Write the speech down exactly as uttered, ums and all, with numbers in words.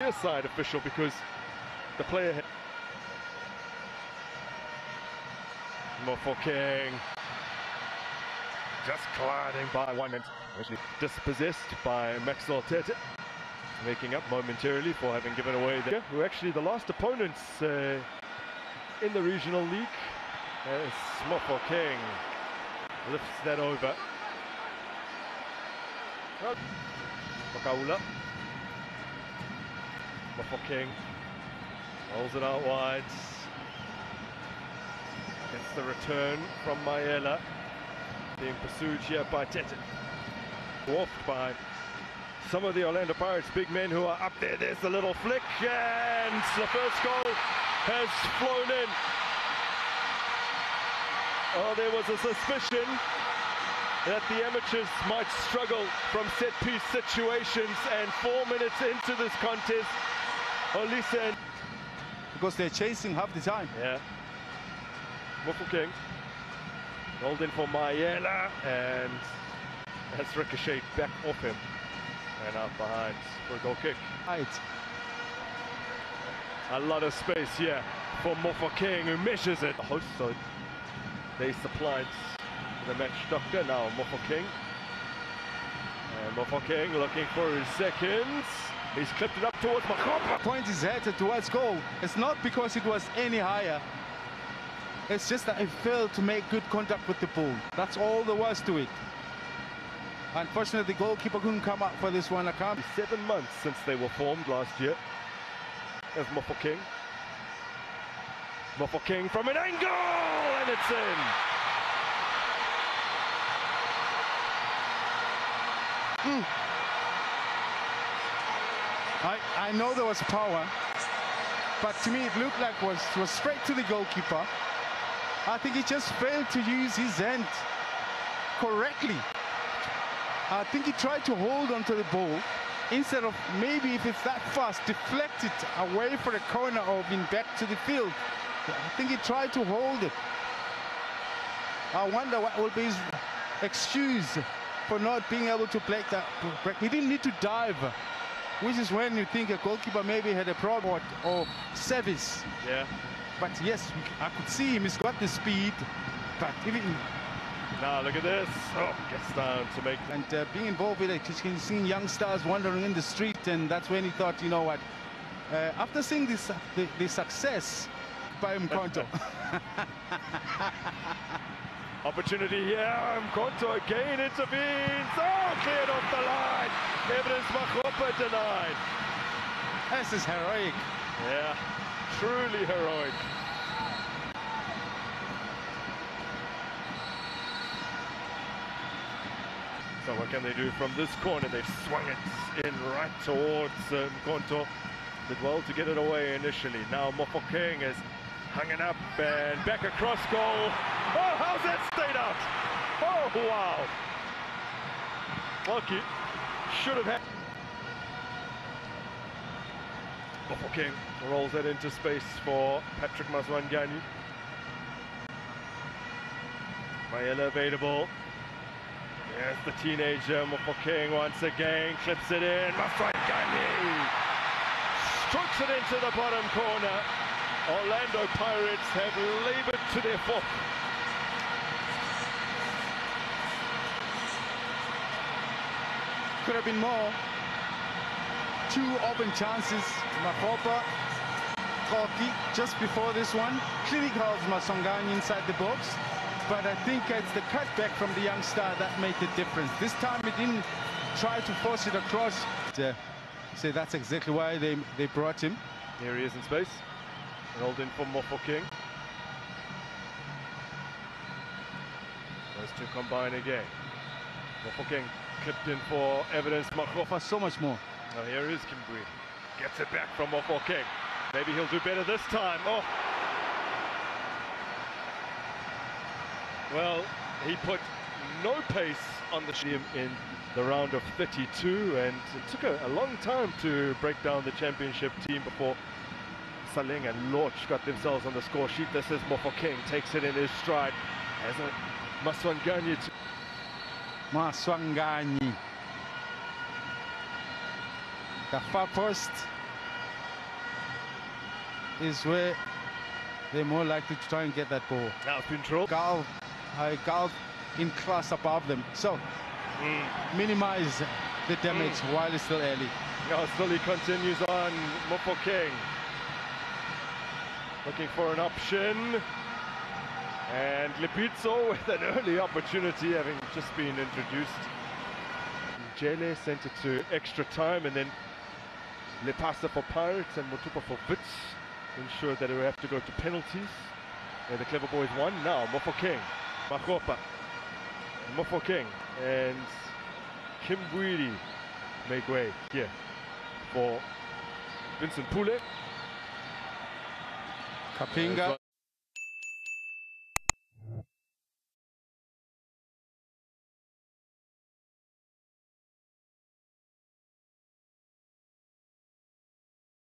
Near side official because the player hit. Mofokeng just gliding by one and actually dispossessed by Maxwell Tete, making up momentarily for having given away the who actually the last opponents uh, in the regional league. As Mofokeng lifts that over. Makaula. Mofokeng rolls it out wide. Gets the return from Mayela. Being pursued here by Tete. Dwarfed by some of the Orlando Pirates big men who are up there. There's the little flick and the first goal has flown in. Oh, there was a suspicion that the amateurs might struggle from set-piece situations, and four minutes into this contest, Olisen... Because they're chasing half the time. Yeah. Mofokeng rolled in for Mayela, and that's ricocheted back off him. And out behind for a goal kick. Right. A lot of space here for Mofokeng, who measures it. The host, so they supplied the match doctor. Now Mofokeng. And Mofokeng looking for his seconds. He's clipped it up towards Mokopa. Point is headed towards goal. It's not because it was any higher. It's just that it failed to make good contact with the ball. That's all there was to it. Unfortunately, the goalkeeper couldn't come up for this one. I can't. Seven months since they were formed last year. As Mofokeng. Mofokeng from an angle, and it's in. Mm. I I know there was power, but to me it looked like was was straight to the goalkeeper. I think he just failed to use his hand correctly. I think he tried to hold onto the ball instead of, maybe if it's that fast, deflect it away for the corner or being back to the field. I think he tried to hold it. I wonder what will be his excuse for not being able to break that. He didn't need to dive, which is when you think a goalkeeper maybe had a problem or service. Yeah. But yes, I could see him. He's got the speed, but even. Now look at this. Oh, gets down to make. And uh, being involved with it, you can see young stars wandering in the street, and that's when he thought, you know what? Uh, after seeing this, the, the success by M'Quanto. Opportunity here. M'Quanto again intervenes. Oh, cleared off the line. Evidence Makgopa denied. This is heroic. Yeah, truly heroic. So what can they do from this corner? They've swung it in right towards um, M'Quanto. Did well to get it away initially. Now Mofokeng is hanging up and back across goal. Oh, how's that stayed out? Oh, wow. Lucky. Should have had. Mofokeng rolls that into space for Patrick Maswanganyi. Mayela available. Yes, the teenager Mofokeng once again clips it in. Maswanganyi strokes it into the bottom corner. Orlando Pirates have laboured to their fourth. Could have been more. Two open chances. Mokopa, Koki just before this one. Clearly holds Maswanganyi inside the box. But I think it's the cutback from the young star that made the difference. This time he didn't try to force it across. Uh, so that's exactly why they, they brought him. Here he is in space. Rolled in for Mofokeng. Those two combine again. Mofokeng clipped in for evidence. Makgopa so much more. Now here is Kimbui. Gets it back from Mofokeng. Maybe he'll do better this time. Oh. Well, he put no pace on the team in the round of thirty-two, and it took a, a long time to break down the championship team before Saleng and Lorch got themselves on the score sheet. This is Mofokeng, takes it in his stride as a Maswanganyi. Maswanganyi. The far post. is where they're more likely to try and get that ball. Now control. Gal, uh, Gal in class above them. So mm. minimize the damage mm. while it's still early. Now slowly continues on. Mofokeng looking for an option. And Lepito with an early opportunity, having just been introduced. Jele sent it to extra time, and then Le Pasta for Pirates and Motupa for Wits ensured that it would have to go to penalties. And the clever boys won. Now Mofokeng, Makgopa, Mofokeng and Kimbiri make way here for Vincent Pule. Kapinga